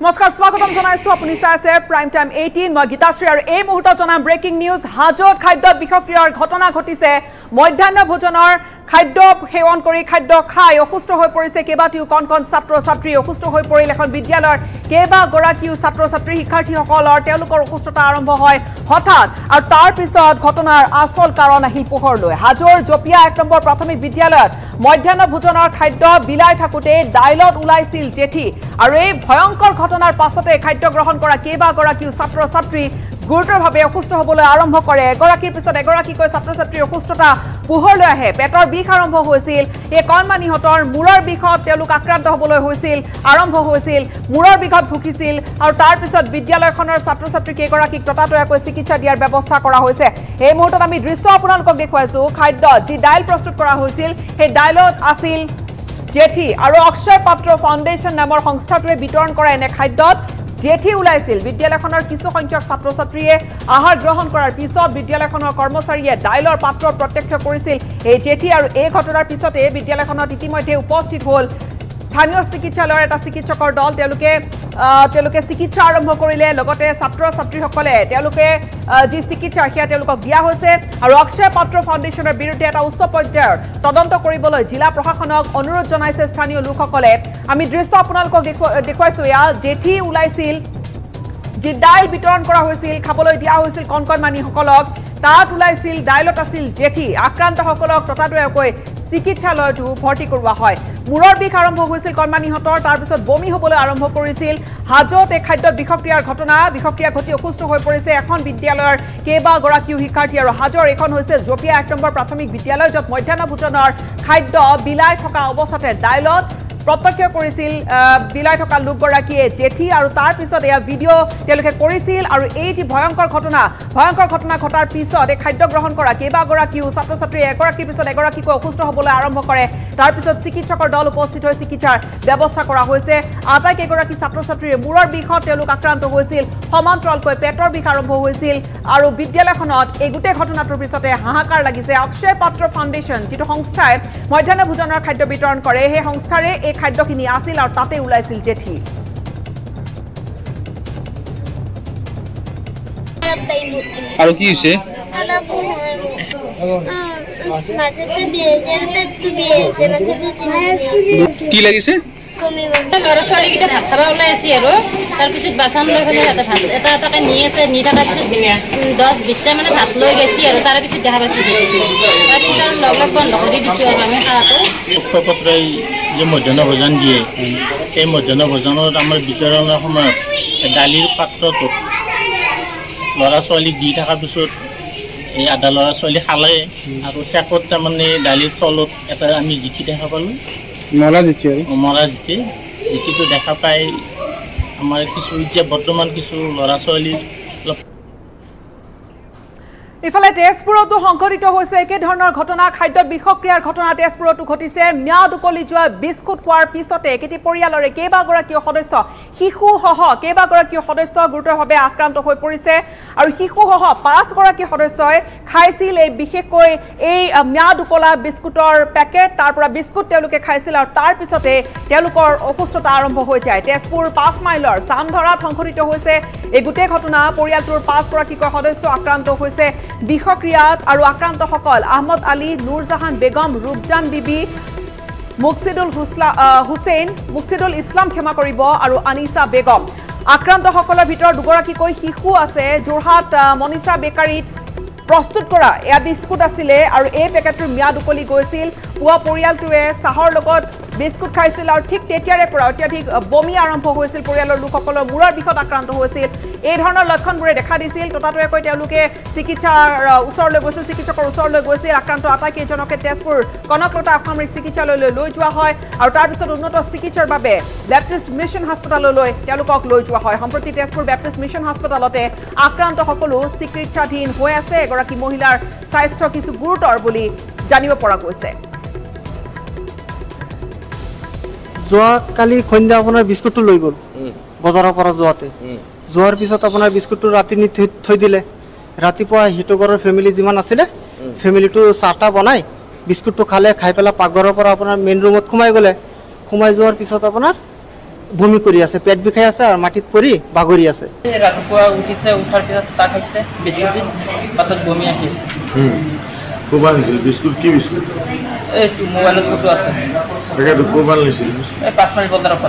Namaskar, Swagatam Janaisu, Apuni Saise, Prime Time 18, Moi Gitashri aru ei muhurtot janaam breaking news, Hajot Khadya Bishokriar Ghotona Ghotise, Modhyahno Bhojonor Khadya Sewan Kori Khadya Khai, Osusto Hoi Porise, Keibatiyo Kon Chhatro Chhatri, Osusto Hoi Porile Ekhon Bidyaloyar, Keiba Gorakio Chhatro Chhatri Shikhyarthisokolor Teolokor Osustota Arambho Hoy, Hothat aru tar pisot Ghotonar Asol Karon Ahil Pokhorloi, Hajor Jopia Ek Nombor Prathamik Bidyalayot, Modhyahno Bhojonor Khadya Bilai Thakute, Dailot Ulaisil Jeti, aru ei bhoyonkor ঘটনার পাছতে খাদ্য গ্রহণ কৰা কেবা গৰাকীও ছাত্ৰ ছাত্ৰী গুৰুতৰভাৱে অসুস্থ হ'বলৈ আৰম্ভ কৰে এগৰাকীৰ পিছত এগৰাকীকৈ ছাত্ৰ ছাত্ৰীৰ অসুস্থতা পোহৰলৈ আহে পেটৰ বিষ আৰম্ভ হৈছিল এই কণমানিহতৰ মূৰৰ বিষত তেওঁলোক আক্ৰান্ত হ'বলৈ হৈছিল আৰম্ভ হৈছিল মূৰৰ বিষত ভুগিছিল আৰু তাৰ পিছত বিদ্যালয়খনৰ ছাত্ৰ ছাত্ৰী কেগৰাকীক ততাতয়াকৈ চিকিৎসা দিয়াৰ ব্যৱস্থা কৰা হৈছে এই মুহূৰ্তত আমি দৃশ্য আপোনালোকক দেখুৱাইছো খাদ্য যি ডাইল প্ৰস্তুত কৰা হৈছিল সেই ডাইলত আছিল जेठी आरो अक्षय पात्र फाउंडेशन नाমৰ সংস্থাটোৱে বিতৰণ কৰা এনে খাদ্যত जेठी উলাইছিল বিদ্যালয়খনৰ কিছু সংখ্যক ছাত্ৰ ছাত্ৰীয়ে আহাৰ গ্ৰহণ কৰাৰ পিছত বিদ্যালয়খনৰ কৰ্মচাৰীয়ে ডাইলৰ পাত্ৰ প্ৰত্যক্ষ কৰিছিল এই जेठी আৰু এই ঘটনাৰ পিছতে বিদ্যালয়খনৰ ইতিমধ্যে উপস্থিত হ'ল স্থানীয় চিকিৎসালয়ৰ এটা চিকিৎসকৰ দল তেওঁলোকে চিকিৎসা আৰম্ভ কৰিলে লগতে ছাত্ৰ ছাত্ৰীসকলে তেওঁলোকে যি চিকিৎসা হিয়া তেওঁলোকক দিয়া হৈছে আৰু অক্ষয় পাত্ৰ ফাউণ্ডেশ্যনৰ বিৰুদ্ধে এটা উচ্চ পৰ্যায়ৰ তদন্ত কৰিবলৈ জিলা প্ৰশাসনক অনুৰোধ জনাইছে স্থানীয় লোকসকলে আমি দৃশ্য আপোনালোকক দেখুৱাইছো ইয়া जेठी উলাইছিল যি ডাইল বিতৰণ কৰা হৈছিল খাবলৈ দিয়া হৈছিল কনকনমানিসকলক তাত উলাইছিল ডাইলত আছিল जेठी আক্ৰান্তসকলক ততাতয়াকৈ চিকিৎসালয়টো ভৰ্তি কৰোৱা হয় মূৰৰ বিষ আৰম্ভ হৈছিল কৰ্মানিহতৰ তাৰ পিছত বমি হ'বলৈ আৰম্ভ কৰিছিল হাজতে খাদ্য বিক্ৰিয়াৰ ঘটনা বিক্ৰিয়া ঘটি অসুস্থ হৈ পৰিছে এখন বিদ্যালয়ৰ কেবা গৰাকীও শিক্ষাৰ্থী আৰু হাজৰ এখন হৈছে জপিয়া এক নম্বৰ প্ৰাথমিক বিদ্যালয় যত মধ্যাহ্ন ভোজনৰ খাদ্য বিলাই থকা অৱস্থাতে ডাইলত প্ৰত্যক্ষ কৰিছিল বিলাই থকা লোকগৰাকীয়ে जेठी আৰু তাৰ পিছত এই ভিডিঅ তেওঁলোকে কৰিছিল আৰু এই যে ভয়ংকৰ ঘটনা ঘটাৰ পিছত এই খাদ্য গ্ৰহণ কৰা কেবা গৰাকীও ছাত্ৰ ছাত্ৰী এগৰাকীৰ পিছত এগৰাকীকৈ অসুস্থ হ'বলৈ আৰম্ভ কৰে তাৰ পিছত চিকিৎসকৰ দল উপস্থিত হৈ চিকিৎসাৰ ব্যৱস্থা কৰা হৈছে আটাই কেগৰাকী ছাত্ৰ ছাত্ৰীৰ মূৰৰ বিষত তেওঁলোক আক্ৰান্ত হৈছিল সমান্তৰালকৈ পেটৰ বিষ আৰম্ভ হৈছিল আৰু বিদ্যালয়খনত এই গুটে ঘটনাটোৰ পিছতে হাহাকাৰ লাগিছে অক্ষয় পাত্ৰ ফাউণ্ডেশ্যন যিটো সংস্থাই মধ্যাহ্ন ভোজনৰ খাদ্য বিতৰণ কৰে সেই সংস্থাৰে খাদ্যখিনি আছিল আৰু তাতে উলাইছিল जेठी আৰু কি হৈছে আনা বহাই মাজতে বিয়েজেৰ পেটটো বিয়েছে মাজতে কি লাগিছে কমি লৰা ছোৱালীকিটা ভাত খাবা উলাইছি আৰু তাৰ পিছত বাসন লৈ ফেলে এটা ভাত এটা এটাকে নিয়েছে নিটাটা পিছত 10 20 টা মানে ভাত লৈ গেছি আৰু তাৰ পিছত দেখা পাইছি আৰু তাৰ লগ বন্ধ কৰি দিছো আৰু আমি খাটো পত্ৰই যে মধ্যাহ্ন ভোজন দিয়ে সেই মধ্যাহ্ন ভোজনত আমাৰ বিতৰণৰ সময়ত দালিৰ পাত্ৰটো ল'ৰা ছোৱালীক দি থকাৰ পিছত এই আদা ল'ৰা ছোৱালী খালে আৰু চেকত তাৰমানে দালিৰ তলত এটা আমি জিকি দেখা পালোঁ মৰা দিছে জিকিটো দেখা পাই আমাৰ কিছু এতিয়া বৰ্তমান কিছু ল'ৰা ছোৱালী ইফালে তেজপুৰতো সংঘটিত হৈছে একে ধৰণৰ ঘটনা খাদ্য বিক্ৰিয়াৰ ঘটনা তেজপুৰতো ঘটিছে ম্যাদ উকলি যোৱা বিস্কুট খোৱাৰ পিছতে কেতি পৰিয়ালৰ কেইবাগৰাকীও সদস্য শিশুসহ কেইবাগৰাকীও সদস্য গুৰুতৰভাৱে আক্ৰান্ত হৈ পৰিছে আৰু শিশুসহ 5গৰাকী সদস্যই খাইছিল এই বিশেষকৈ এই ম্যাদ উকলা বিস্কুটৰ পেকেট তাৰ পৰা বিস্কুট তেওঁলোকে খাইছিল আৰু তাৰ পিছতে তেওঁলোকৰ অসুস্থতা আৰম্ভ হৈ যায় তেজপুৰ 5 মাইলৰ চামধৰাত সংঘটিত হৈছে এই গুটে ঘটনা পৰিয়ালটোৰ 5গৰাকীকৈ সদস্য আক্ৰান্ত হৈছে বিষক্ৰিয়াত আৰু আক্ৰান্ত সকল আহমদ আলী নূৰজাহান বেগম ৰূপজান বিবি মুকছিদুল ইছলাম ক্ষমা কৰিব আৰু আনিসা বেগম আক্ৰান্ত সকলৰ ভিতৰত দুগৰাকীকৈ শিশু আছে যোৰহাট মনিষা বেকাৰীত প্ৰস্তুত কৰা এয়া বিস্কুট আছিল আৰু এই পেকেটৰ ম্যাদ উকলি গৈছিল পুৱা পৰিয়ালটোৱে চাহৰ লগত বিস্কুট খাইছিল আৰু ঠিক তেতিয়াৰে পৰা অত্যাধিক বমি আৰম্ভ হৈছিল পৰিয়ালৰ লোকসকলৰ মূৰৰ বিষত আক্ৰান্ত হৈছিল এই ধৰণৰ লক্ষণবোৰে দেখা দিছিল ততাতয়াকৈ তেওঁলোকে চিকিৎসকৰ ওচৰলৈ গৈছিল আক্ৰান্ত আটাইকেইজনকে তেজপুৰ কনকলতা অসামৰিক চিকিৎসালয়লৈ লৈ যোৱা হয় আৰু তাৰ পিছত উন্নত চিকিৎসাৰ বাবে বেপ্টিষ্ট মিছন হাস্পতাললৈ তেওঁলোকক লৈ যোৱা হয় সম্প্ৰতি তেজপুৰ বেপ্টিষ্ট মিছন হাস্পতালতে আক্ৰান্ত সকলো চিকিৎসাধীন হৈ আছে এগৰাকী মহিলাৰ স্বাস্থ্য কিছু গুৰুতৰ বুলি জানিব পৰা গৈছে যোৱা কালি খন্ডা আপোনাৰ বিস্কুটটো লৈ গ'ল বজাৰৰ পৰা যোৱাতে যোৱাৰ পিছত আপোনাৰ বিস্কুটটো ৰাতি নি থৈ দিলে ৰাতিপুৱা হিটগৰৰ ফ্যামিলি যিমান আছিল ফ্যামিলিটো চাটা বনাই বিস্কুটটো খালে খাই পেলা পাগৰৰ পৰা আপোনাৰ মেইন ৰুমত খুমাই গলে খুমাই যোৱাৰ পিছত আপোনাৰ ভূমি করি আছে, পেট বিষাই আছে আর মাটিত পড়ি বাগরি আছে। রাতপুয়া উঠিছে, উঠার পিছত চা খাইছে, বিস্কুট পাছত ভূমি আহিছে। কোবান ছিল বিস্কুট, কি বিস্কুট? এই মোবাইলত ফটো আছে, এটা তো কোবান ছিল বিস্কুট। এই ৫ মিনিট বন্ধ রাখো।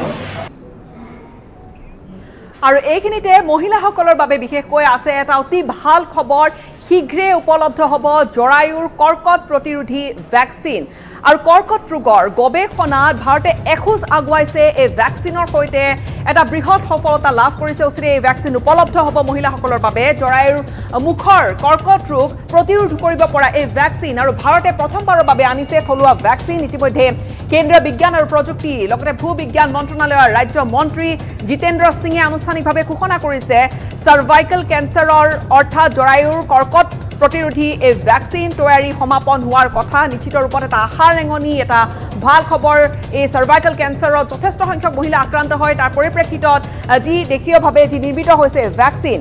আৰু এইখিনিতে মহিলাসকলৰ বাবে বিশেষকৈ আছে এটা অতি ভাল খবৰ, শীঘ্ৰে উপলব্ধ হ'ব জৰায়ুৰ কৰ্কট প্ৰতিৰোধী ভেকচিন। আৰু কৰ্কট ৰোগৰ গৱেষণাত ভাৰতে এখোজ আগুৱাইছে। এই ভেকচিনৰ সৈতে এটা বৃহৎ সফলতা লাভ কৰিছে। অচিৰে এই ভেকচিন উপলব্ধ হ'ব মহিলাসকলৰ বাবে। জৰায়ুৰ মুখৰ কৰ্কট ৰোগ প্ৰতিৰোধ কৰিব পৰা এই ভেকচিন আৰু ভাৰতে প্ৰথমবাৰৰ বাবে আনিছে থলুৱা ভেকচিন। ইতিমধ্যে কেন্দ্ৰীয় বিজ্ঞান আৰু প্ৰযুক্তি লগতে ভূ বিজ্ঞান মন্ত্ৰণালয়ৰ ৰাজ্য মন্ত্ৰী জিতেন্দ্ৰ সিঙে আনুষ্ঠানিকভাৱে ঘোষণা কৰিছে চাৰ্ভাইকেল কেঞ্চাৰৰ অৰ্থাৎ জৰায়ুৰ কৰ্কট প্ৰতিৰোধী এই ভেকচিন তৈয়াৰী সমাপন হোৱাৰ কথা। নিশ্চিত ৰূপত এটা আশাৰ ৰেঙনি, এটা ভাল খবৰ। এই চাৰ্ভাইকেল কেঞ্চাৰত যথেষ্ট সংখ্যক মহিলা আক্ৰান্ত হয়, তাৰ পৰিপ্ৰেক্ষিতত যি দেশীয়ভাৱে যি নিৰ্মিত হৈছে ভেকচিন,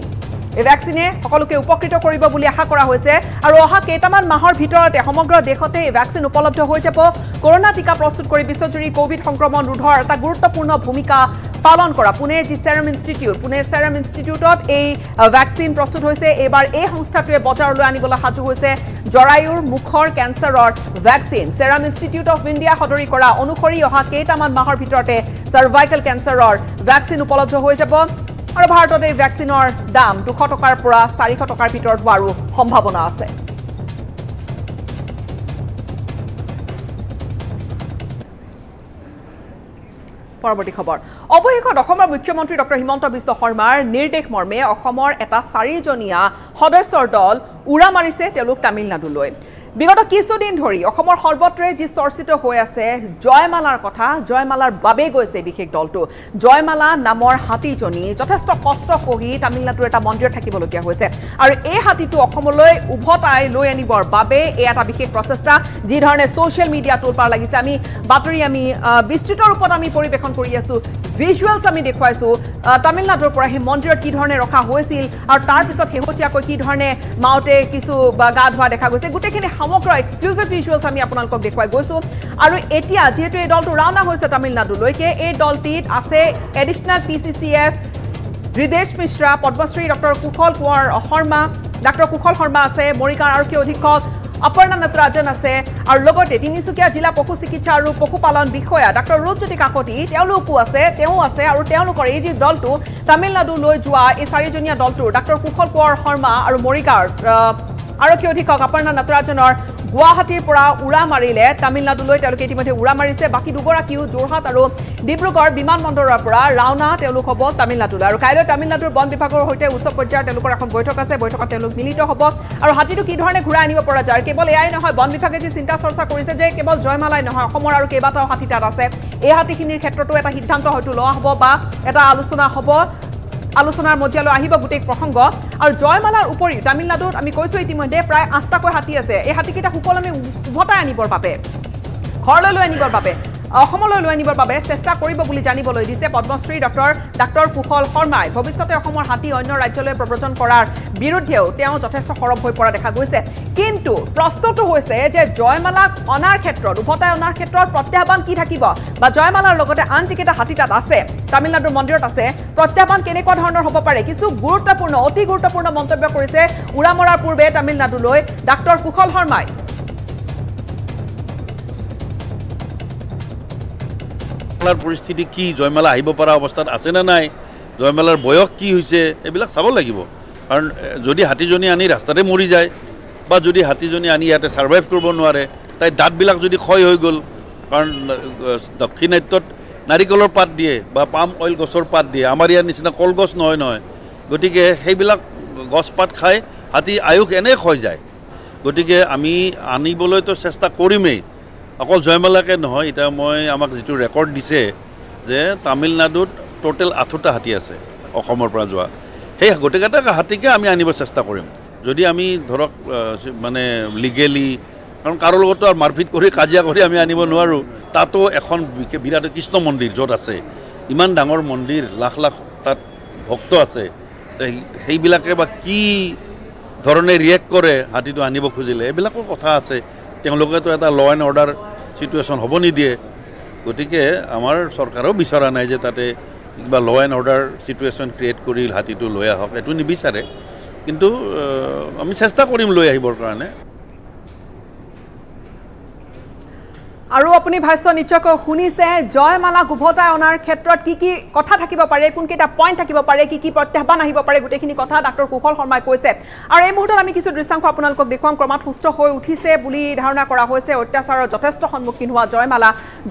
এই ভেকচিনে সকলোকে উপকৃত কৰিব বুলি আশা কৰা হৈছে। আৰু অহা কেইটামান মাহৰ ভিতৰতে সমগ্ৰ দেশতে এই ভেকচিন উপলব্ধ হৈ যাব। কৰোনা টিকা প্ৰস্তুত কৰি বিশ্বজুৰি কোভিড সংক্ৰমণ ৰোধৰ এটা গুৰুত্বপূৰ্ণ ভূমিকা পালন কৰা পুনেৰ যি চেৰাম ইনষ্টিটিউট, পুনেৰ চেৰাম ইনষ্টিটিউটত এই ভেকচিন প্ৰস্তুত হৈছে। এইবাৰ এই সংস্থাটোৱে বজাৰলৈ আনিবলৈ সাজু হৈছে জৰায়ুৰ মুখৰ কেঞ্চাৰৰ vaccine. Serum Institute of India সদৰি কৰা অনুসৰি অহা কেইটামান মাহৰ ভিতৰতে চাৰ্ভাইকেল কেঞ্চাৰৰ ভেকচিন উপলব্ধ হৈ যাব। আৰু ভাৰতত এই ভেকচিনৰ দাম ২০০ টকাৰ পৰা ৪০০ টকাৰ ভিতৰত হোৱাৰো সম্ভাৱনা আছে। পৰৱৰ্তী খবৰ, অৱশেষত অসমৰ মুখ্যমন্ত্ৰী ডঃ হিমন্ত বিশ্ব শৰ্মাৰ নিৰ্দেশ মৰ্মে অসমৰ এটা ৪জনীয়া সদস্যৰ দল উৰা মাৰিছে তেওঁলোক তামিলনাডুলৈ। বিগত কিছুদিন ধৰি অসমৰ সৰ্বত্ৰে যি চৰ্চিত হৈ আছে জয়মালাৰ কথা, জয়মালাৰ বাবে গৈছে বিশেষ দলটো। জয়মালা নামৰ হাতীজনী যথেষ্ট কষ্ট কৰি তামিলনাডুৰ এটা মন্দিৰত থাকিবলগীয়া হৈছে। আৰু এই হাতীটো অসমলৈ উভতাই লৈ আনিবৰ বাবে এই এটা বিশেষ প্ৰচেষ্টা, যিধৰণে ছ'চিয়েল মিডিয়া তোলপাৰ লাগিছে। আমি বাতৰি আমি বিস্তৃত ৰূপত আমি পৰিৱেশন কৰি আছোঁ, ভিজুৱেলছ আমি দেখুৱাইছোঁ। তামিলনাডুৰ পৰা সেই মন্দিৰত কি ধৰণে ৰখা হৈছিল আৰু তাৰপিছত শেহতীয়াকৈ কি ধৰণে মাওতে কিছু গা ধোৱা দেখা গৈছে, গোটেইখিনি সমগ্ৰ এক্সক্লুসিভ ভিজুৱেলছ আমি আপোনালোকক দেখুৱাই গৈছোঁ। আৰু এতিয়া যিহেতু এই দলটো ৰাওনা হৈছে তামিলনাডুলৈকে, এই দলটিত আছে additional PCCF Hridesh Mishra, Padmashri doctor Kushal Konwar Sharma, doctor Kushal Sharma আছে, মৰিগাঁও আৰক্ষী অধীক্ষক অপৰ্ণা নটৰাজন আছে, আৰু লগতে তিনিচুকীয়া জিলা পশু চিকিৎসা আৰু পশুপালন বিষয়া ডক্টৰ ৰূপজ্যোতি কাকতি তেওঁলোকো আছে, তেওঁ আছে। আৰু তেওঁলোকৰ এই যি দলটো তামিলনাডুলৈ যোৱা এই 4জনীয়া দলটো ডক্টৰ কুশল কোঁৱৰ শৰ্মা আৰু মৰিগাঁৱৰ আৰক্ষী অধীক্ষক অপৰ্ণা নটৰাজনৰ গুৱাহাটীৰ পৰা উৰা মাৰিলে তামিলনাডুলৈ তেওঁলোকে ইতিমধ্যে উৰা মাৰিছে। বাকী দুগৰাকীও যোৰহাট আৰু ডিব্ৰুগড় বিমানবন্দৰৰ পৰা ৰাওনা তেওঁলোক হ'ব তামিলনাডুলৈ। আৰু কাইলৈ তামিলনাডুৰ বন বিভাগৰ সৈতে উচ্চ পৰ্যায়ৰ তেওঁলোকৰ এখন বৈঠক আছে, বৈঠকত তেওঁলোক মিলিত হ'ব। আৰু হাতীটো কি ধৰণে ঘূৰাই আনিব পৰা যায়, কেৱল এয়াই নহয়, বন বিভাগে যি চিন্তা চৰ্চা কৰিছে যে কেৱল জয়মালাই নহয়, অসমৰ আৰু কেইবাটাও হাতী তাত আছে, এই হাতীখিনিৰ ক্ষেত্ৰতো এটা সিদ্ধান্ত হয়তো লোৱা হ'ব বা এটা আলোচনা হ'ব, আলোচনাৰ মজিয়ালৈ আহিব গোটেই প্ৰসংগ। আৰু জয়মালাৰ উপৰি তামিলনাডুত আমি কৈছোঁ ইতিমধ্যে প্ৰায় 8টাকৈ হাতী আছে। এই হাতীকেইটা সুকলমে উভতাই আনিবৰ বাবে, ঘৰলৈ লৈ আনিবৰ বাবে, অসমলৈ লৈ আনিবৰ বাবে চেষ্টা কৰিব বুলি জানিবলৈ দিছে পদ্মশ্ৰী ডাক্তৰ কুশল শৰ্মাই। ভৱিষ্যতে অসমৰ হাতী অন্য ৰাজ্যলৈ প্ৰব্ৰজন কৰাৰ বিৰুদ্ধেও তেওঁ যথেষ্ট সৰব হৈ পৰা দেখা গৈছে। কিন্তু প্ৰশ্নটো হৈছে যে জয়মালাক অনাৰ ক্ষেত্ৰত, উভতাই অনাৰ ক্ষেত্ৰত প্ৰত্যাহ্বান কি থাকিব, বা জয়মালাৰ লগতে আন যিকেইটা হাতী তাত আছে, তামিলনাডুৰ মন্দিৰত আছে, প্ৰত্যাহ্বান কেনেকুৱা ধৰণৰ হ'ব পাৰে। কিছু গুৰুত্বপূৰ্ণ, অতি গুৰুত্বপূৰ্ণ মন্তব্য কৰিছে উৰা মৰাৰ পূৰ্বে তামিলনাডুলৈ ডাক্তৰ কুশল শৰ্মাই। জয়মালাৰ পৰিস্থিতি কি, জয়মালা আহিব পৰা অৱস্থাত আছেনে নাই, জয়মালাৰ বয়স কি হৈছে, এইবিলাক চাব লাগিব। কাৰণ যদি হাতীজনী আনি ৰাস্তাতে মৰি যায়, বা যদি হাতীজনী আনি ইয়াতে ছাৰ্ভাইভ কৰিব নোৱাৰে, তাই দাঁতবিলাক যদি ক্ষয় হৈ গ'ল, কাৰণ দক্ষিণাত্যত নাৰিকলৰ পাত দিয়ে বা পাম অইল গছৰ পাত দিয়ে, আমাৰ ইয়াৰ নিচিনা কলগছ নহয়, গতিকে সেইবিলাক গছপাত খাই হাতী আয়ুস এনেই ক্ষয় যায়। গতিকে আমি আনিবলৈতো চেষ্টা কৰিমেই, অকল জয়মালাকে নহয়। এতিয়া মই আমাক যিটো ৰেকৰ্ড দিছে যে তামিলনাডুত টোটেল 8টা হাতী আছে অসমৰ পৰা যোৱা, সেই গোটেইকেইটা হাতীকে আমি আনিব চেষ্টা কৰিম। যদি আমি ধৰক মানে লিগেলি, কাৰণ কাৰো লগতো আৰু মাৰপিট কৰি কাজিয়া কৰি আমি আনিব নোৱাৰোঁ। তাতো এখন বিৰাট কৃষ্ণ মন্দিৰ য'ত আছে, ইমান ডাঙৰ মন্দিৰ, লাখ লাখ তাত ভক্ত আছে, সেইবিলাকে বা কি ধৰণে ৰিয়েক্ট কৰে হাতীটো আনিব খুজিলে, এইবিলাকৰ কথা আছে। তেওঁলোকেতো এটা ল এণ্ড অৰ্ডাৰ চিটুৱেশ্যন হ'ব নিদিয়ে, গটিকে আমাৰ সৰকাৰও বিচৰা নাই যে তাতে কিবা ল এন্ড অৰ্ডাৰ সিচুৱেচন ক্ৰিয়েট কৰি হাতিটো লৈ আহক এটো নিবিচাৰে কিন্তু আমি চেষ্টা কৰিম লৈ আহিবৰ কাৰণে আৰু আপুনি ভাষ্য নিচক শুনিছে জয়মালা গুভতাই অনাৰ ক্ষেত্ৰত কি কি কথা থাকিব পাৰে কোনকেটা পয়েন্ট থাকিব পাৰে কি কি প্ৰত্যাহ্বান আহিব পাৰে গুটেখিনি কথা ডক্টৰ কুশল শৰ্মাই কৈছে আৰু এই মুহূৰ্তত আমি কিছু দৃশ্যাংশ আপোনালোকক দেখুৱাম ক্ৰমাৎ সুস্থ হৈ উঠিছে বুলি ধাৰণা কৰা হৈছে অত্যাচাৰৰ যথেষ্ট সন্মুখীন হোৱা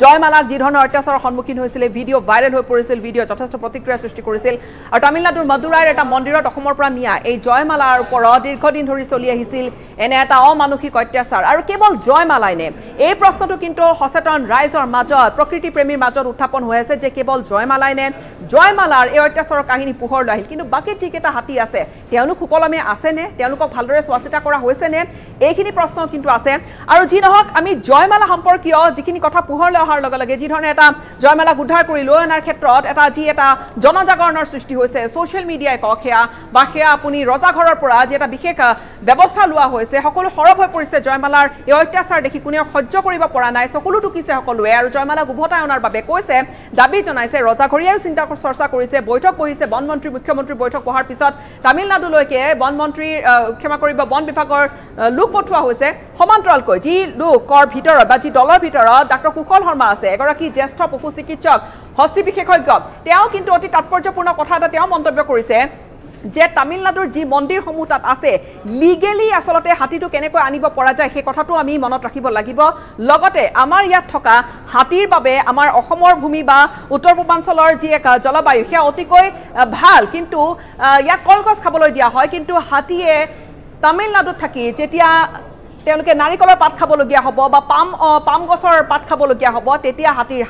জয়মালাক যি ধৰণৰ অত্যাচাৰৰ সন্মুখীন হৈছিল ভিডিঅ' ভাইৰেল হৈ পৰিছিল ভিডিঅ' যথেষ্ট প্ৰতিক্ৰিয়া সৃষ্টি কৰিছিল আৰু তামিলনাডুৰ মদুৰাইৰ এটা মন্দিৰত অসমৰ পৰা নিয়া এই জয়মালাৰ ওপৰত দীৰ্ঘদিন ধৰি চলি আহিছিল এনে এটা অমানসিক অত্যাচাৰ আৰু কেৱল জয়মালাই নে এই প্ৰশ্নটো কিন্তু হসেটন ৰাইজৰ মাজত প্ৰকৃতি প্ৰেমীৰ মাজত উত্থাপন হৈ আছে যে কেৱল জয়মালাই নে জয়মালাৰ এই অত্যাচাৰৰ কাহিনী পোহৰ লৈ আহিল কিন্তু বাকি যিকেটা হাতী আছে তেওঁলোক সকলমে আছে নে তেওঁলোকক ভালদৰে স্বাস্থ্যতা কৰা হৈছে নে এইখিনি প্ৰশ্ন কিন্তু আছে আৰু যি নহক আমি জয়মালা সম্পৰ্কীয় যিখিনি কথা পোহৰ লৈ অহাৰ লগে লগে যি ধৰণে এটা জয়মালা উদ্ধাৰ কৰি লৈ অনাৰ ক্ষেত্ৰত এটা যি এটা জনজাগৰণৰ সৃষ্টি হৈছে সোশ্যাল মিডিয়াই কখেয়া বাখেয়া আপুনি ৰজা ঘৰৰ পৰা যে এটা বিশেষ ব্যৱস্থা লোৱা হৈছে সকলো হৰব হৈ পৰিছে জয়মালাৰ এই অত্যাচাৰ দেখি কোনেও সহ্য কৰিব পৰা নাই সকলো টুকিছে সকলোৱে আৰু জয়মালা গুভতায়নৰ বাবে কৈছে দাবী জনাইছে ৰজাঘৰীয়াও চিন্তা চৰ্চা কৰিছে বৈঠক বহিছে বনমন্ত্ৰী মুখ্যমন্ত্ৰী বৈঠক বহাৰ পিছত তামিলনাডুলৈকে বনমন্ত্ৰী ক্ষমা কৰিব বন বিভাগৰ লোক পঠোৱা হৈছে সমান্তৰালকৈ যি লোকৰ ভিতৰত বা যি দলৰ ভিতৰত ডক্টৰ কুশল শৰ্মা আছে এগৰাকী জ্যেষ্ঠ পশু চিকিৎসক হস্তি বিশেষজ্ঞ তেওঁ কিন্তু অতি তাৎপৰ্যপূৰ্ণ কথা এটা তেওঁ মন্তব্য কৰিছে যে তামিলনাডুৰ যি মন্দিৰসমূহ তাত আছে লিগেলি আসলতে হাতীটো কেনেকৈ আনিব পৰা যায় সেই কথাটো আমি মনত ৰাখিব লাগিব লগতে আমাৰ ইয়াত থকা হাতীৰ বাবে আমাৰ অসমৰ ভূমি বা উত্তৰ পূৰ্বাঞ্চলৰ যি এক জলবায়ু সেয়া অতিকৈ ভাল কিন্তু ইয়াত কলগছ খাবলৈ দিয়া হয় কিন্তু হাতীয়ে তামিলনাডুত থাকি যেতিয়া তেওঁলোকে নাৰিকলৰ পাত খাবলগীয়া হ'ব বা পাম গছৰ পাত খাবলগীয়া হ'ব তেতিয়া হাতীৰ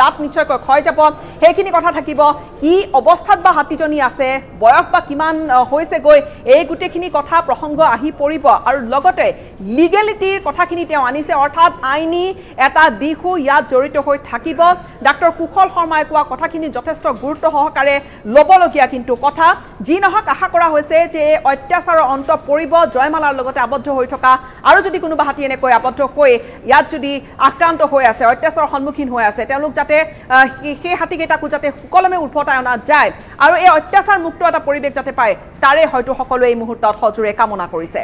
দাঁত নিশ্চয়কৈ খয় যাব সেইখিনি কথা থাকিব কি অৱস্থাত বা হাতীজনী আছে বয়স বা কিমান হৈছে গৈ এই গুটেখিনি কথা প্ৰসংগ আহি পৰিব আৰু লগতে লিগেলিটিৰ কথাখিনি তেওঁ আনিছে অৰ্থাৎ আইনী এটা দিশো ইয়াত জড়িত হৈ থাকিব ডক্টৰ কুশল শৰ্মাই কোৱা কথাখিনি যথেষ্ট গুৰুত্ব সহকাৰে ল'বলগীয়া কিন্তু কথা যি নহওক আশা কৰা হৈছে যে অত্যাচাৰৰ অন্ত পৰিব জয়মালাৰ লগতে আবদ্ধ হৈ থকা আৰু যদি কোনোবা হাতী এনেকৈ আবদ্ধ হৈ ইয়াত যদি আক্ৰান্ত হৈ আছে অত্যাচাৰৰ সন্মুখীন হৈ আছে তেওঁলোক যাতে সেই হাতীকেইটাকো যাতে সকলোমে উভতাই অনা যায় আৰু এই অত্যাচাৰ মুক্ত এটা পৰিৱেশ যাতে পায় তাৰে হয়তো সকলোৱে এই মুহূৰ্তত সজোৰে কামনা কৰিছে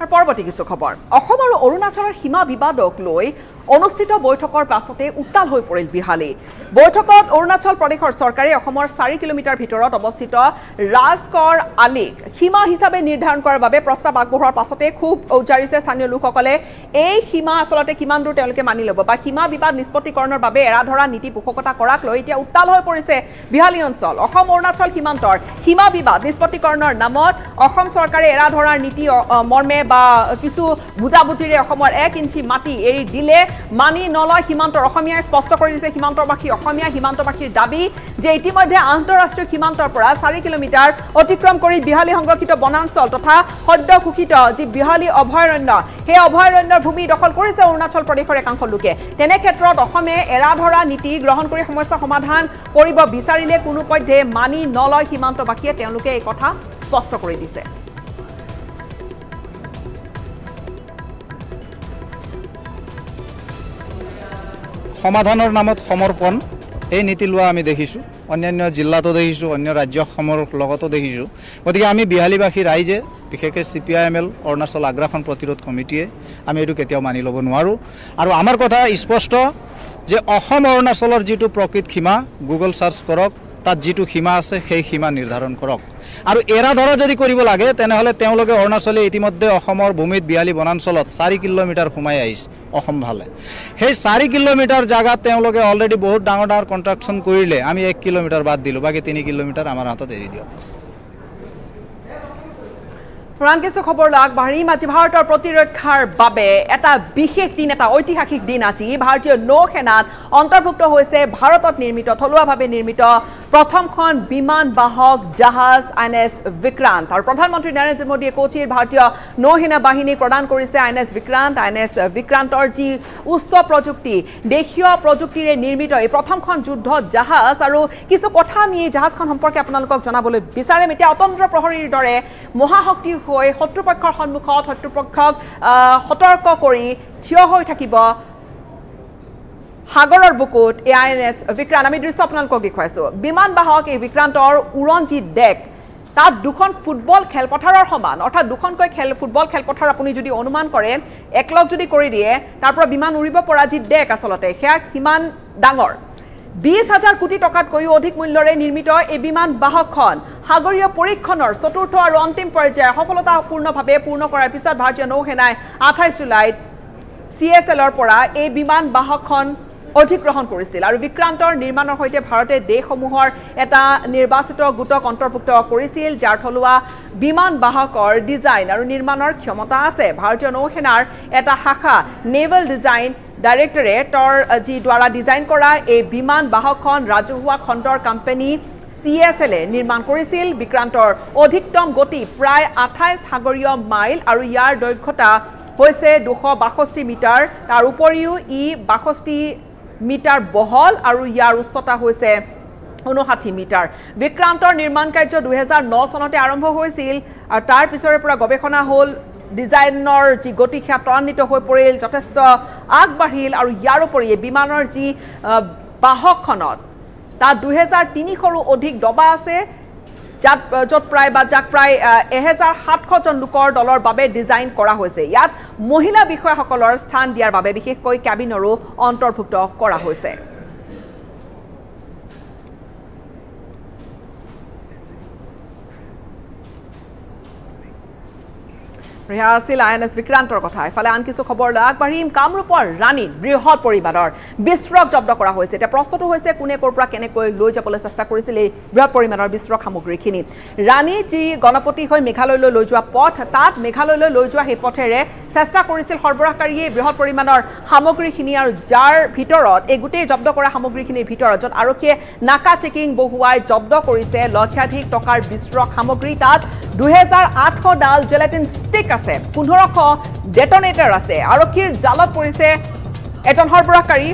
আৰু পৰৱৰ্তী কিছু খবৰ অসম আৰু অৰুণাচলৰ সীমা বিবাদক লৈ অনুষ্ঠিত বৈঠকৰ পাছতে উত্তাল হৈ পৰিল বিহালী বৈঠকত অৰুণাচল প্ৰদেশৰ চৰকাৰে অসমৰ ৪ কিলোমিটাৰ ভিতৰত অৱস্থিত ৰাজকৰ আলিক সীমা হিচাপে নিৰ্ধাৰণ কৰাৰ বাবে প্ৰস্তাৱ আগবঢ়োৱাৰ পাছতে খুব উজাৰিছে স্থানীয় লোকসকলে এই সীমা আচলতে কিমান দূৰ তেওঁলোকে মানি ল'ব বা সীমা বিবাদ নিষ্পত্তিকৰণৰ বাবে এৰাধৰা নীতি পোষকতা কৰাক লৈ এতিয়া উত্তাল হৈ পৰিছে বিহালী অঞ্চল অসম অৰুণাচল সীমান্তৰ সীমা বিবাদ নিষ্পত্তিকৰণৰ নামত অসম চৰকাৰে এৰাধৰাৰ নীতি মৰ্মে বা কিছু বুজাবুজিৰে অসমৰ ১ ইঞ্চি মাটি এৰি দিলে মানি নলয় সীমান্তৰ অসমীয়াই স্পষ্ট কৰি দিছে সীমান্তবাসী অসমীয়া সীমান্তবাসীৰ দাবী যে ইতিমধ্যে আন্তঃৰাষ্ট্ৰীয় সীমান্তৰ পৰা ৪ কিলোমিটাৰ অতিক্ৰম কৰি বিহালী সংৰক্ষিত বনাঞ্চল তথা সদ্য ঘোষিত যি বিহালী অভয়াৰণ্য সেই অভয়াৰণ্যৰ ভূমি দখল কৰিছে অৰুণাচল প্ৰদেশৰ একাংশ লোকে তেনে ক্ষেত্ৰত অসমে এৰাধৰা নীতি গ্ৰহণ কৰি সমস্যা সমাধান কৰিব বিচাৰিলে কোনোপধ্যে মানি নলয় সীমান্তবাসীয়ে তেওঁলোকে এই কথা স্পষ্ট কৰি দিছে সমাধানৰ নামত সমৰ্পণ এই নীতি লোৱা আমি দেখিছোঁ অন্যান্য জিলাতো দেখিছোঁ অন্য ৰাজ্যসমূহৰ লগতো দেখিছোঁ গতিকে আমি বিহালীবাসী ৰাইজে বিশেষকৈ CPIML অৰুণাচল আগ্ৰাসন প্ৰতিৰোধ কমিটিয়ে আমি এইটো কেতিয়াও মানি ল'ব নোৱাৰোঁ আৰু আমাৰ কথা স্পষ্ট যে অসম অৰুণাচলৰ যিটো প্ৰকৃত সীমা গুগল সাৰ্চ কৰক তাত যিটো সীমা আছে সেই সীমা নিৰ্ধাৰণ কৰক আৰু এৰাধৰা যদি কৰিব লাগে তেনেহলে তেওঁলোকে অৰুণাচলে ইতিমধ্যে অসমৰ ভূমিত বিহালী বনাঞ্চলত ৪ কিলোমিটাৰ সোমাই আহিছে অসম ভালে সেই ৪ কিলোমিটাৰ জাগাত তেওঁলোকে অলৰেডি বহুত ডাঙৰ ডাঙৰ কনষ্ট্ৰাকচন কৰিলে আমি ১ কিলোমিটাৰ বাদ দিলো বাকি ৩ কিলোমিটাৰ আমাৰ হাতত এৰি দিয়ক ফ্ৰান্সৰ খবৰ আগবাঢ়ি আজি ভাৰতৰ প্ৰতিৰক্ষাৰ বাবে এটা বিশেষ দিন এটা ঐতিহাসিক দিন আজি ভাৰতীয় নৌসেনাত অন্তৰ্ভুক্ত হৈছে ভাৰতত নিৰ্মিত থলুৱাভাৱে নিৰ্মিত प्रथम खान विमान बाहक जहाज आईएनएस विक्रांत और प्रधानमंत्री नरेंद्र मोदी कोचीर भारतीय नौसेना बाहिनी प्रदान करिसे आईएनएस विक्रांत और जी उच्च प्रजुक्ति देखियो प्रजुक्ति रे निर्मित ए प्रथम खान युद्ध जहाज आरो किछु कथा निये जहाज खान सम्पर्के आपनालोक जनाबोले बिचारे मेटा अतंत्र प्रहरीर दरे महाशक्ति होय शत्रुपक्षर सन्मुखत शत्रुपक्षक सतर्क करि छिय होय থাকিব हागरर बुकुट एआईएनएस विक्रांत आमी दृश्य आपनालोक देखुवाइसो विमान बाहक ए विक्रांतर उरण जी डेक ता दुखन फुटबल खेलपथारर समान अर्थात दुखन कै खेल फुटबल खेलपथार आपुनी जदि अनुमान करे 1 लाख जदि करि दिए तारपर विमान उरिब परा जी डेक आसलते हेया किमान डांगर 20000 कोटी टकात कयौ अधिक मूल्यरे निर्मित ए विमान बाहकखन हागरिय परीक्षणर चतुर्थ और अंतिम पर्याय सफलतापूर्णভাবে पूर्ण करार पिছত भारतीय नौसेनाय 28 जुलाई सीएसएलर परा ए विमान बाहकखन अधिग्रहण কৰিছিল আৰু বিক্ৰান্তৰ নিৰ্মাণৰ হৈতে ভাৰতে দেশসমূহৰ এটা নিৰ্বাচিত গুটক অন্তৰ্ভুক্ত কৰিছিল যাৰ থলুৱা বিমান বাহকৰ ডিজাইন আৰু নিৰ্মাণৰ ক্ষমতা আছে ভাৰতীয় নৌসেনাৰ এটা শাখা নেভাল ডিজাইন ডাইৰেক্টৰেটৰ যি দ্বাৰা ডিজাইন কৰা এই বিমান বাহকখন ৰাজহুৱা খণ্ডৰ কোম্পানী CSL নিৰ্মাণ কৰিছিল বিক্ৰান্তৰ অধিকতম গতি প্ৰায় 28 সাগৰীয় মাইল আৰু ইয়াৰ দৈৰ্ঘ্যতা হৈছে 262 মিটাৰ তাৰ উপৰিও ই 62 মিটাৰ বহল আৰু ইয়াৰ উচ্চতা হৈছে 59 মিটাৰ বিক্ৰান্তৰ নিৰ্মাণ কাৰ্য 2009 চনতে আৰম্ভ হৈছিল আৰু তাৰ পিছৰে পৰা গৱেষণা হ'ল ডিজাইনৰ যি গতি খ্যাতনিত হৈ পৰিল যথেষ্ট আগবাঢ়িল আৰু ইয়াৰ ওপৰি বিমানৰ যি বাহকখনত তা 2300 খৰু অধিক দবা আছে যত প্ৰায় বা যাক প্ৰায় 1700 জন লোকৰ দলৰ বাবে ডিজাইন কৰা হৈছে ইয়াত মহিলা বিষয়াসকলৰ স্থান দিয়াৰ বাবে বিশেষকৈ কেবিনৰো অন্তৰ্ভুক্ত কৰা হৈছে रिहासिल आईएनएस विक्रांतर कथा एफाले आन किछु खबर लागबारिम कामरूपर रानी बृहत परिमाणर बिस्फोरक जब्द কৰা হৈছে এটা প্ৰশ্নটো হৈছে কোনে কৰপৰা কেনেকৈ লৈ যাবলৈ চেষ্টা কৰিছিল এই বৃহত পৰিমাণৰ বিস্ফোৰক সামগ্ৰীখিনি ৰানী যি গণপতি হৈ মেঘালয়লৈ লৈ যোৱা পথ তাত মেঘালয়লৈ লৈ যোৱা সেই পথেৰে চেষ্টা কৰিছিল সৰবৰাহকাৰীয়ে বৃহত পৰিমাণৰ সামগ্ৰীখিনি আৰু যাৰ ভিতৰত এই গুটেই জব্দ কৰা সামগ্ৰীখিনিৰ ভিতৰত যত আৰক্ষীয়ে নাকা চেকিং বহুৱাই জব্দ কৰিছে লক্ষাধিক টকাৰ বিস্ফোৰক সামগ্ৰী তাত 2800 ডাল জেলাটিন ষ্টিক আছে 1500 ডেটোনেটৰ আছে আৰক্ষীৰ জালত পৰিছে এজন সৰবৰাহকাৰী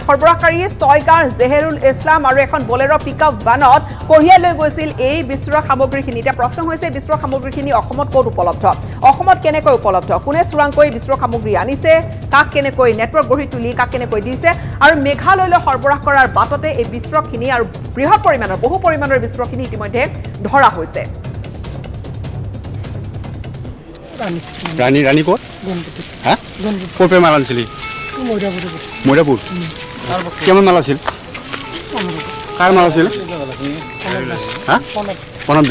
ছয়গাঁৱৰ জেহেৰুল ইছলাম আৰু এখন বলেৰ পিকআপ ভানত কঢ়িয়াই লৈ গৈছিল এই বিস্ফোৰক সামগ্ৰীখিনি এটা প্ৰশ্ন হৈছে বিস্ফোৰক সামগ্ৰীখিনি অসমত ক'ত উপলব্ধ অসমত কেনেকৈ উপলব্ধ কোনে চুৰাংকৈ বিস্ফোৰক সামগ্ৰী আনিছে কাক কেনেকৈ নেটৱৰ্ক গঢ়ি তুলি কাক কেনেকৈ দিছে আৰু মেঘালয়লৈ সৰবৰাহ কৰাৰ বাটতে এই বিস্ফোৰকখিনি আৰু বৃহৎ পৰিমাণৰ বহু পৰিমাণৰ বিস্ফোৰকখিনি ইতিমধ্যে ধৰা হৈছে रानी रानी को हाँ कौन पे माला चली मोड़ापुर क्या माला चल कार माला चल हाँ पनाम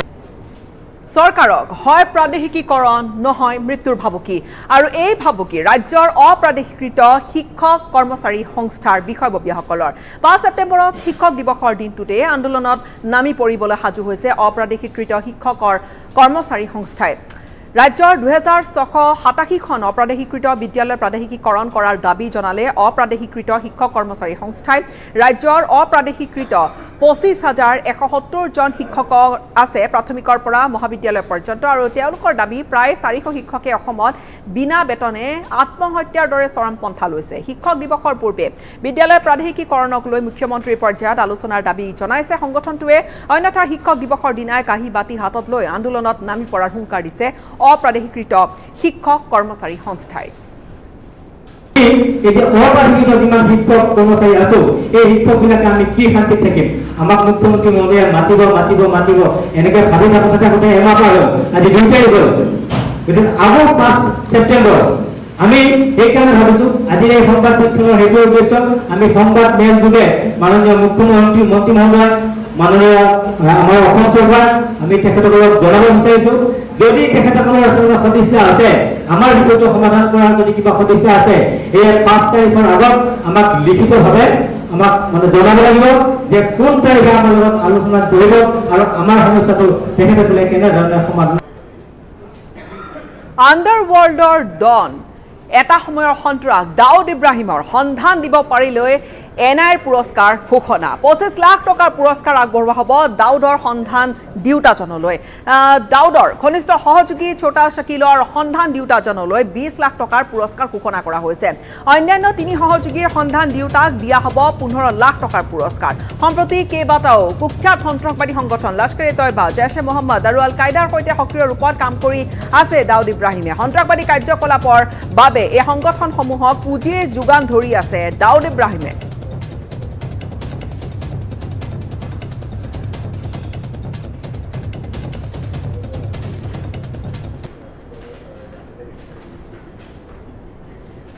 সরকারক হয় প্রাদেশিকীকরণ নহয় মৃত্যুৰ ভাবুকি আৰু এই ভাবুকি ৰাজ্যৰ অপ্ৰাদেশিকৃত শিক্ষক কৰ্মচাৰী সংস্থাৰ বিষয়ববীয়াসকলৰ 5 সেপ্টেম্বৰত শিক্ষক দিৱসৰ দিনটোতে আন্দোলনত নামি পৰিবলৈ সাজু হৈছে অপ্ৰাদেশিকৃত শিক্ষকৰ কৰ্মচাৰী সংস্থাই राज्यर 2687 अप्रादेशिकृत विद्यालय प्रादेशिकीकरण करार दाबी जनाले अप्रादेशिकृत शिक्षक कर्मचारी संस्थाय राज्यर अप्रादेशिकृत 25170 जन शिक्षक आसे प्राथमिकर परा महाविद्यालय पर्यंत आरो तेलुकर दाबी प्राय 400 शिक्षके অসমত বিনা বেতনে আত্মহত্যাৰ দৰে চৰম পন্থা লৈছে শিক্ষক দিৱসৰ পূৰ্বে বিদ্যালয় প্ৰাদেশিকীকৰণক লৈ মুখ্যমন্ত্ৰীৰ পৰ্যায়ত আলোচনাৰ দাবী জনাইছে সংগঠনটোৱে অন্যথা শিক্ষক দিৱসৰ দিনাই কাহি বাতি হাতত লৈ আন্দোলনত নামি পৰাৰ হুংকাৰ দিছে অপ্রাদেশিকৃত শিক্ষক কর্মচারী সংস্থায় এই যে অপ্রাদেশিকৃত বিমান শিক্ষক কর্মচারী আছে এই শিক্ষকবিলাকে আমি কি শান্তি থাকিম আমাক মুখ্যমন্ত্রী মহোদয় মাতিব মাতিব মাতিব এনেকে ভাবি থাকোতে থাকোতে এমাহ পাৰ হ'ল আজি দুইটাই হ'ল গতিকে আগৰ 5 সেপ্টেম্বৰ আমি এইকাৰণে ভাবিছো আজি এই সংবাদ পত্ৰৰ হেতু উদ্দেশ্য আমি সংবাদ মেল যোগে মাননীয় মুখ্যমন্ত্ৰী মন্ত্ৰী মহোদয় মাননীয় আমাৰ অসম চৰকাৰ আমি তেখেতসকলক জনাব বিচাৰিছো যদি তেখেতসকলৰ আচলতে সদিচ্ছা আছে আমাৰ বিষয়টো সমাধান কৰাৰ যদি কিবা সদিচ্ছা আছে এই 5 তাৰিখৰ আগত আমাক লিখিতভাৱে আমাক মানে জনাব লাগিব যে কোন তাৰিখে আমাৰ লগত আলোচনা কৰিব আৰু আমাৰ সমস্যাটো তেখেতসকলে কেনেধৰণে সমাধান আণ্ডাৰৱৰ্ল্ডৰ ডন এটা সময়ৰ সন্ত্ৰাস দাউদ ইব্ৰাহিমৰ সন্ধান দিব পাৰিলৈ এনআইৰ পুৰস্কাৰ ঘোষণা 25 লাখ টকাৰ পুৰস্কাৰ আগবঢ়োৱা হ'ব দাউদৰ সন্ধান দিউতাজনলৈ দাউদৰ ঘনিষ্ঠ সহযোগী ছোটা শাকিলৰ সন্ধান দিউতাজনলৈ 20 লাখ টকাৰ পুৰস্কাৰ ঘোষণা কৰা হৈছে অন্যান্য তিনি সহযোগীৰ সন্ধান দিউতাক দিয়া হ'ব 15 লাখ টকাৰ পুৰস্কাৰ সম্প্ৰতি কেবাটাও কুখ্যাত সন্ত্ৰাসবাদী সংগঠন লস্কৰে তয়বা জেইশ মোহাম্মদ আৰু আল কায়দাৰ সৈতে সক্ৰিয় ৰূপত কাম কৰি আছে দাউদ ইব্ৰাহিমে সন্ত্ৰাসবাদী কাৰ্যকলাপৰ বাবে এই সংগঠনসমূহক পুঁজিৰ যোগান ধৰি আছে দাউদ ইব্ৰাহিমে